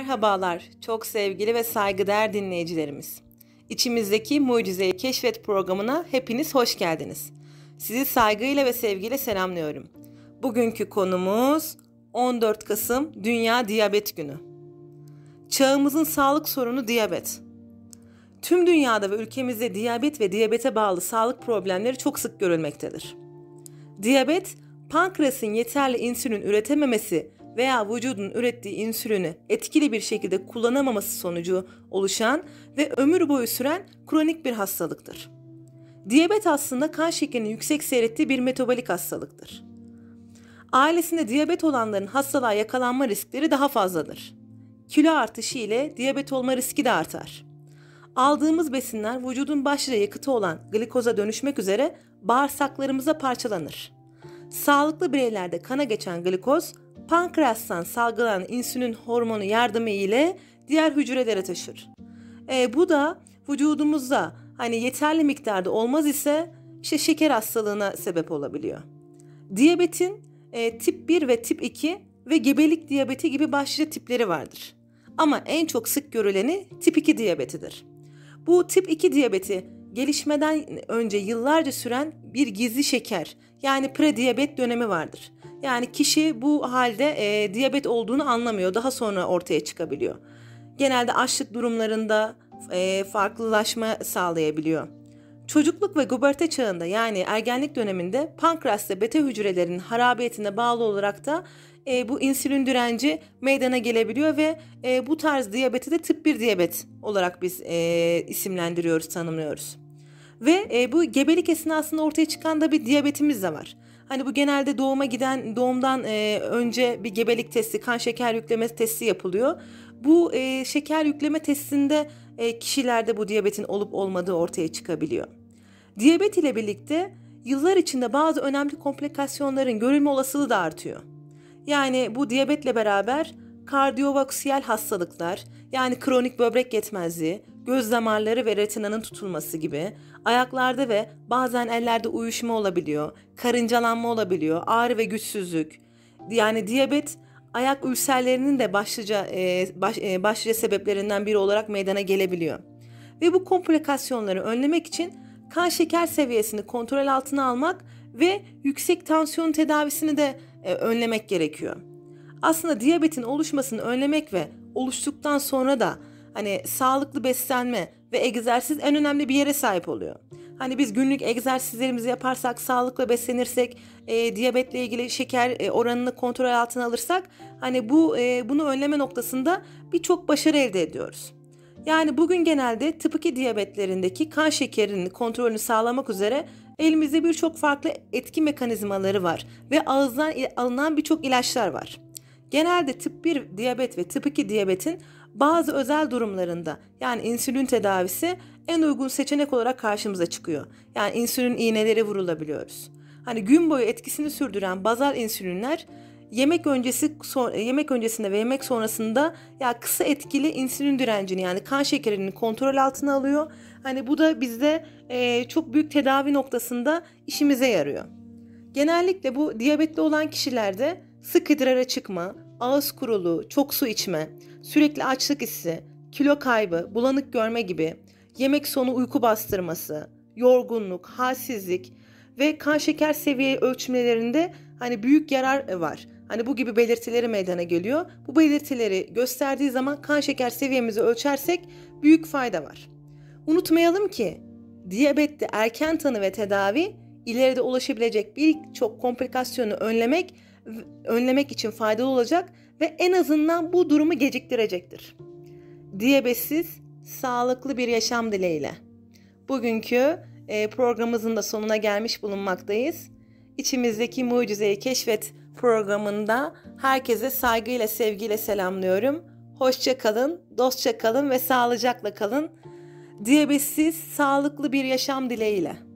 Merhabalar, çok sevgili ve saygıdeğer dinleyicilerimiz. İçimizdeki Mucizeyi Keşfet programına hepiniz hoş geldiniz. Sizi saygıyla ve sevgiyle selamlıyorum. Bugünkü konumuz 14 Kasım Dünya Diyabet Günü. Çağımızın sağlık sorunu diyabet. Tüm dünyada ve ülkemizde diyabet ve diyabete bağlı sağlık problemleri çok sık görülmektedir. Diyabet, pankreasın yeterli insülin üretememesi veya vücudun ürettiği insülini etkili bir şekilde kullanamaması sonucu oluşan ve ömür boyu süren kronik bir hastalıktır. Diyabet aslında kan şekerinin yüksek seyrettiği bir metabolik hastalıktır. Ailesinde diyabet olanların hastalığa yakalanma riskleri daha fazladır. Kilo artışı ile diyabet olma riski de artar. Aldığımız besinler vücudun başlıca yakıtı olan glikoza dönüşmek üzere bağırsaklarımıza parçalanır. Sağlıklı bireylerde kana geçen glikoz, pankreastan salgılanan insülin hormonu yardımı ile diğer hücrelere taşır. Bu da vücudumuzda yeterli miktarda olmaz ise şeker hastalığına sebep olabiliyor. Diyabetin tip 1 ve tip 2 ve gebelik diyabeti gibi başlıca tipleri vardır. Ama en çok sık görüleni tip 2 diyabetidir. Bu tip 2 diyabeti gelişmeden önce yıllarca süren bir gizli şeker yani prediyabet dönemi vardır. Yani kişi bu halde diyabet olduğunu anlamıyor. Daha sonra ortaya çıkabiliyor. Genelde açlık durumlarında farklılaşma sağlayabiliyor. Çocukluk ve göberte çağında yani ergenlik döneminde pankreasta beta hücrelerinin harabiyetine bağlı olarak da bu insülin direnci meydana gelebiliyor ve bu tarz diyabeti de tip 1 diyabet olarak biz isimlendiriyoruz, tanımlıyoruz. Ve bu gebelik esnasında ortaya çıkan da bir diyabetimiz de var. Bu genelde doğumdan önce bir gebelik testi, kan şeker yükleme testi yapılıyor. Bu şeker yükleme testinde kişilerde bu diyabetin olup olmadığı ortaya çıkabiliyor. Diyabet ile birlikte yıllar içinde bazı önemli komplikasyonların görülme olasılığı da artıyor. Yani bu diyabetle beraber kardiyovasküler hastalıklar, yani kronik böbrek yetmezliği, göz damarları ve retinanın tutulması gibi, ayaklarda ve bazen ellerde uyuşma olabiliyor, karıncalanma olabiliyor, ağrı ve güçsüzlük. Yani diyabet ayak ülserlerinin de başlıca sebeplerinden biri olarak meydana gelebiliyor. Ve bu komplikasyonları önlemek için kan şeker seviyesini kontrol altına almak ve yüksek tansiyon tedavisini de önlemek gerekiyor. Aslında diyabetin oluşmasını önlemek ve oluştuktan sonra da sağlıklı beslenme ve egzersiz en önemli bir yere sahip oluyor. Biz günlük egzersizlerimizi yaparsak, sağlıklı beslenirsek, diyabetle ilgili şeker oranını kontrol altına alırsak, bunu önleme noktasında birçok başarı elde ediyoruz. Yani bugün genelde tip 2 diyabetlerindeki kan şekerinin kontrolünü sağlamak üzere elimizde birçok farklı etki mekanizmaları var ve ağızdan alınan birçok ilaçlar var. Genelde tip 1 diyabet ve tip 2 diyabetin bazı özel durumlarında yani insülin tedavisi en uygun seçenek olarak karşımıza çıkıyor. Yani insülin iğneleri vurulabiliyoruz. Gün boyu etkisini sürdüren bazal insülinler yemek öncesinde ve yemek sonrasında kısa etkili insülin direncini yani kan şekerini kontrol altına alıyor. Bu da bizde çok büyük tedavi noktasında işimize yarıyor. Genellikle bu diyabetli olan kişilerde sık idrara çıkma, ağız kuruluğu, çok su içme, sürekli açlık hissi, kilo kaybı, bulanık görme gibi, yemek sonu uyku bastırması, yorgunluk, halsizlik ve kan şeker seviye ölçümlerinde büyük yarar var. Bu gibi belirtileri meydana geliyor. Bu belirtileri gösterdiği zaman kan şeker seviyemizi ölçersek büyük fayda var. Unutmayalım ki diyabette erken tanı ve tedavi ileride ulaşabilecek birçok komplikasyonu önlemek için faydalı olacak ve en azından bu durumu geciktirecektir. Diyabetsiz, sağlıklı bir yaşam dileğiyle. Bugünkü programımızın da sonuna gelmiş bulunmaktayız. İçimizdeki Mucizeyi Keşfet programında herkese saygıyla, sevgiyle selamlıyorum. Hoşça kalın, dostça kalın ve sağlıcakla kalın. Diyabetsiz, sağlıklı bir yaşam dileğiyle.